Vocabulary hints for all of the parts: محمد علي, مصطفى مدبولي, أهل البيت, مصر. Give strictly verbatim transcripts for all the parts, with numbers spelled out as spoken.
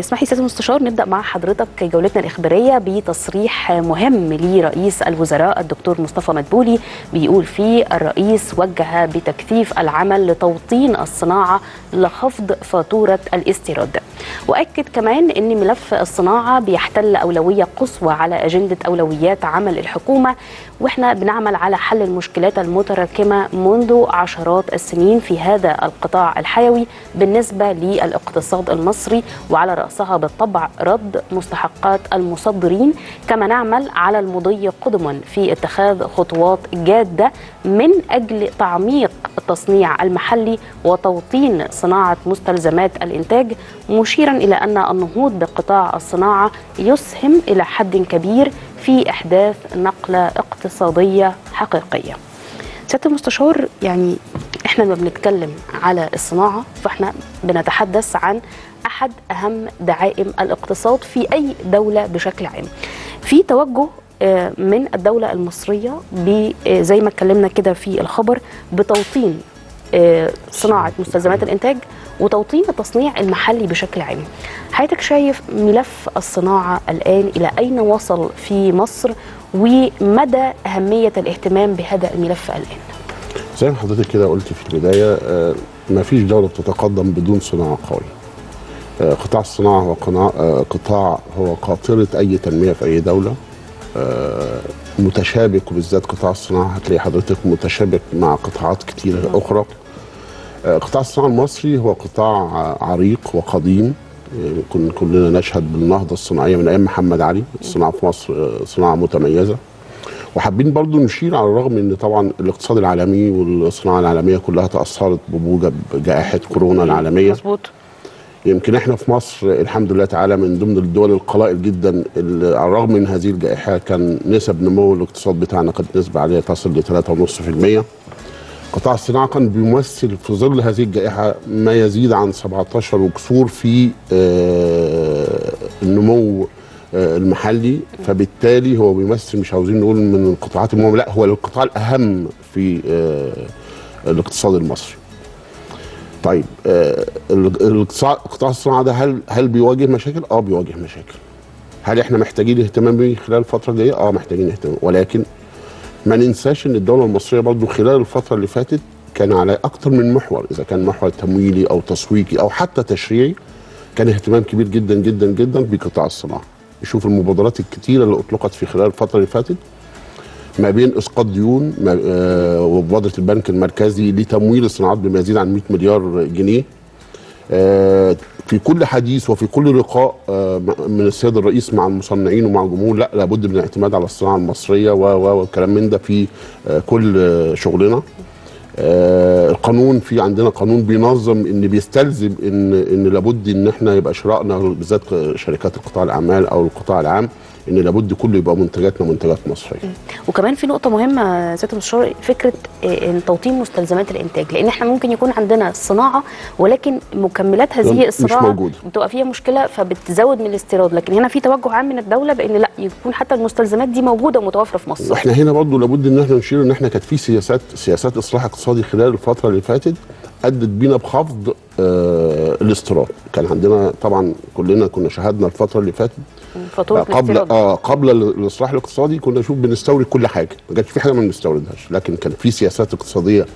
اسمحي يا سياده المستشار نبدا مع حضرتك جولتنا الاخباريه بتصريح مهم لرئيس الوزراء الدكتور مصطفى مدبولي بيقول فيه الرئيس وجه بتكثيف العمل لتوطين الصناعه لخفض فاتوره الاستيراد، واكد كمان ان ملف الصناعه بيحتل اولويه قصوى على اجنده اولويات عمل الحكومه، واحنا بنعمل على حل المشكلات المتراكمه منذ عشرات السنين في هذا القطاع الحيوي بالنسبه للاقتصاد المصري، وعلى رأسها بالطبع رد مستحقات المصدرين، كما نعمل على المضي قدما في اتخاذ خطوات جادة من أجل تعميق التصنيع المحلي وتوطين صناعة مستلزمات الإنتاج، مشيرا إلى أن النهوض بقطاع الصناعة يسهم إلى حد كبير في إحداث نقلة اقتصادية حقيقية. سيادة المستشار، يعني احنا لما بنتكلم على الصناعة فاحنا بنتحدث عن أحد أهم دعائم الاقتصاد في أي دولة بشكل عام. في توجه من الدولة المصرية زي ما اتكلمنا كده في الخبر بتوطين صناعة مستلزمات الإنتاج وتوطين التصنيع المحلي بشكل عام. حضرتك شايف ملف الصناعة الآن إلى أين وصل في مصر ومدى أهمية الاهتمام بهذا الملف الآن؟ زي ما حضرتك كده قلت في البداية، مفيش دولة بتتقدم بدون صناعة قوية. قطاع الصناعة هو قطاع هو قاطرة أي تنمية في أي دولة، متشابك، وبالذات قطاع الصناعة هتلاقي حضرتك متشابك مع قطاعات كتيرة أخرى. قطاع الصناعة المصري هو قطاع عريق وقديم، كنا كلنا نشهد بالنهضة الصناعية من أيام محمد علي. الصناعة في مصر صناعة متميزة، وحابين برضو نشير على الرغم ان طبعا الاقتصاد العالمي والصناعة العالمية كلها تأثرت ببوجة جائحة كورونا العالمية. مظبوط. يمكن احنا في مصر الحمد لله تعالى من ضمن الدول القلائل جدا اللي على الرغم من هذه الجائحه كان نسب نمو الاقتصاد بتاعنا كانت نسبه عاليه تصل ل ثلاثة فاصلة خمسة بالمية. قطاع الصناعه كان بيمثل في ظل هذه الجائحه ما يزيد عن سبعة عشر وكسور في النمو المحلي، فبالتالي هو بيمثل، مش عاوزين نقول من القطاعات المهمه، لا هو القطاع الاهم في الاقتصاد المصري. طيب قطاع الصناعه ده هل هل بيواجه مشاكل؟ اه بيواجه مشاكل. هل احنا محتاجين اهتمام بيه خلال الفتره الجايه؟ اه محتاجين اهتمام، ولكن ما ننساش ان الدوله المصريه برضو خلال الفتره اللي فاتت كان على اكتر من محور، اذا كان محور تمويلي او تسويقي او حتى تشريعي، كان اهتمام كبير جدا جدا جدا بقطاع الصناعه. نشوف المبادرات الكتيره اللي اطلقت في خلال الفتره اللي فاتت ما بين اسقاط ديون آه ومبادره البنك المركزي لتمويل الصناعات بما يزيد عن مئة مليار جنيه. آه في كل حديث وفي كل لقاء آه من السيد الرئيس مع المصنعين ومع الجمهور، لا لابد من الاعتماد على الصناعه المصريه والكلام من ده في آه كل آه شغلنا. آه القانون، في عندنا قانون بينظم ان بيستلزم ان ان لابد ان احنا يبقى شرائنا بالذات شركات القطاع العمال او القطاع العام ان لابد كله يبقى منتجاتنا منتجات مصريه. وكمان في نقطه مهمه سياده المستشار، فكره توطين مستلزمات الانتاج، لان احنا ممكن يكون عندنا صناعه ولكن مكملات هذه الصناعه بتبقى فيها مشكله فبتزود من الاستيراد، لكن هنا في توجه عام من الدوله بان لا يكون حتى المستلزمات دي موجوده ومتوفره في مصر. واحنا هنا برضه لابد ان احنا نشير ان احنا كانت في سياسات سياسات اصلاح اقتصادي خلال الفتره اللي فاتت ادت بينا بخفض آه الاستيراد. كان عندنا طبعا كلنا كنا شاهدنا الفتره اللي فاتت قبل آه قبل الاصلاح الاقتصادي كنا نشوف بنستورد كل حاجه، ما كانش في حاجه ما بنستوردهاش، لكن كان في سياسات اقتصاديه،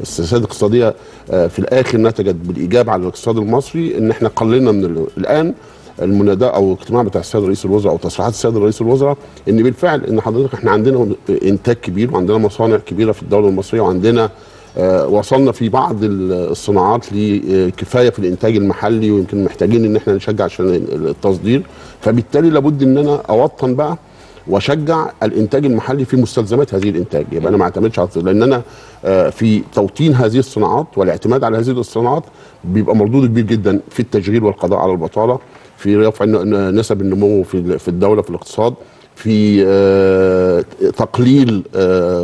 السياسات الاقتصاديه آه في الاخر نتجت بالايجاب على الاقتصاد المصري ان احنا قللنا من ال... الان المناداه او الاجتماع بتاع السيد رئيس الوزراء او تصريحات السيد رئيس الوزراء ان بالفعل ان حضرتك احنا عندنا انتاج كبير وعندنا مصانع كبيره في الدوله المصريه وعندنا آه وصلنا في بعض الصناعات لكفايه في الانتاج المحلي، ويمكن محتاجين ان احنا نشجع عشان التصدير، فبالتالي لابد ان انا اوطن بقى واشجع الانتاج المحلي في مستلزمات هذه الانتاج. يبقى انا ما اعتمدش على لان انا آه في توطين هذه الصناعات والاعتماد على هذه الصناعات بيبقى مردوده كبير جدا في التشغيل والقضاء على البطاله، في رفع نسب النمو في في الدوله في الاقتصاد، في تقليل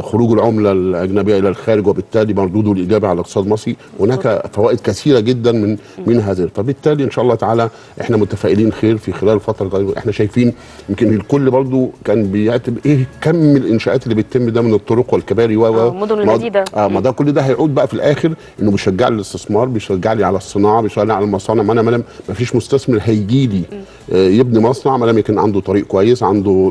خروج العملة الأجنبية إلى الخارج وبالتالي مردوده الإيجابي على الاقتصاد المصري. هناك فوائد كثيرة جدا من من هذا، فبالتالي إن شاء الله تعالى إحنا متفائلين خير في خلال الفترة القادمة. إحنا شايفين يمكن الكل برضو كان بيعتب إيه كم الإنشاءات اللي بتتم ده من الطرق والكباري والمدن الجديدة، آه ما ده كل ده هيعود بقى في الآخر إنه بيشجع لي الاستثمار، بيشجع لي على الصناعة، بيشجع لي على المصانع. ما أنا ما فيش مستثمر هيجي لي يبني مصنع ما لم يكن عنده طريق كويس، عنده